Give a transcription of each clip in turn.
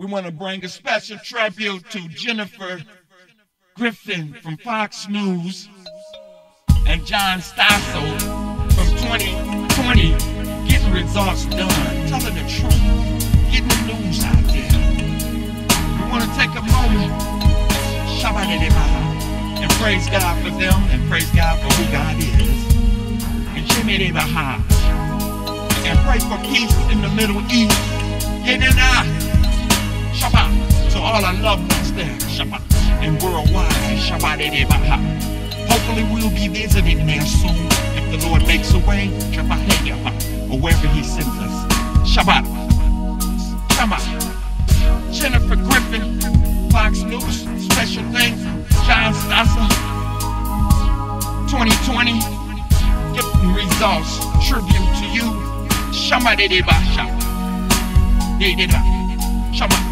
We want to bring a special tribute to Jennifer Griffin from Fox News and John Stossel from 20/20, getting results done, telling the truth, getting the news out there. We want to take a moment and praise God for them and praise God for who God is. And Jimmy Deba and pray for peace in the Middle East. Shabbat to all our loved ones there, Shabbat, and worldwide, Shabbat. Hopefully we'll be visiting there soon if the Lord makes a way, Shabbat, or wherever He sends us. Shabbat, Shabbat. Jennifer Griffin, Fox News, special thanks, John Stossel, 20/20, getting results, tribute to you, Shama de Deba, Shama, de Deba, Shama, de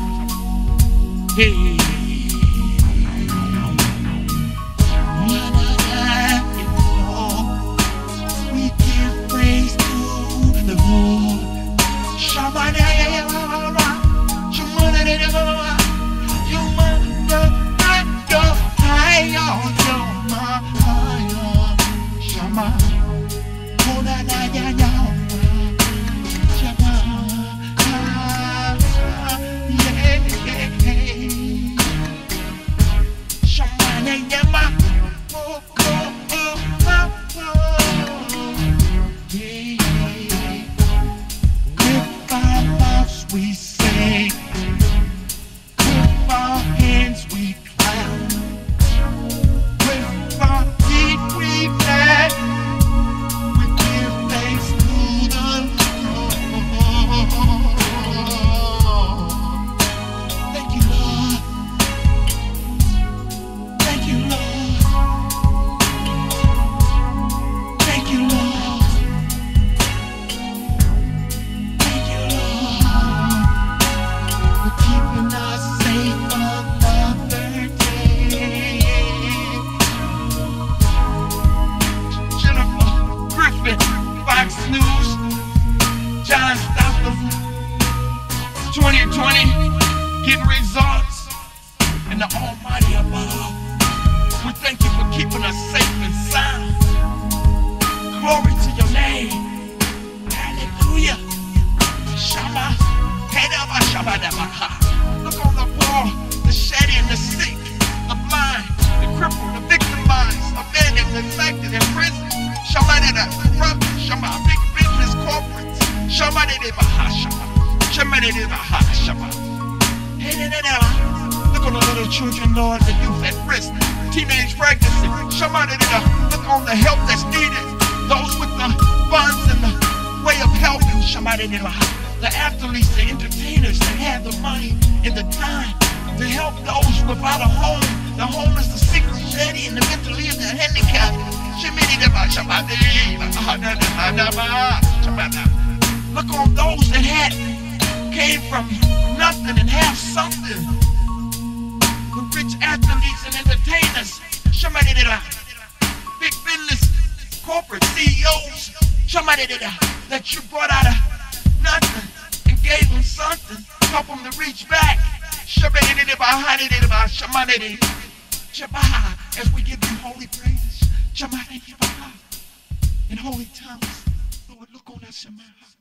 News, John Stossel, 20/20, getting results, and the Almighty above. We thank you for keeping us safe and sound. Glory to your name. Hallelujah. Shama, Hedaba, Shabadabaha. Look on the poor, the shed, and the sick, the blind, the crippled, the victimized, abandoned, neglected, in prison. Shama, Shama. Somebody did look on the little children, Lord, the youth at risk, teenage pregnancy. Somebody did look on the help that's needed, those with the funds and the way of helping. Somebody did the athletes, the entertainers that have the money and the time to help those without a home, the homeless, the sick, the shady, and the mentally and the handicapped. Look on those that had came from nothing and have something. The rich athletes and entertainers, somebody did a big business, corporate CEOs, somebody did a that you brought out of nothing and gave them something, help them to reach back. Somebody did it by somebody did Shabbat, as we give you holy praises, Shabbat and holy tongues. Lord, look on us in my heart.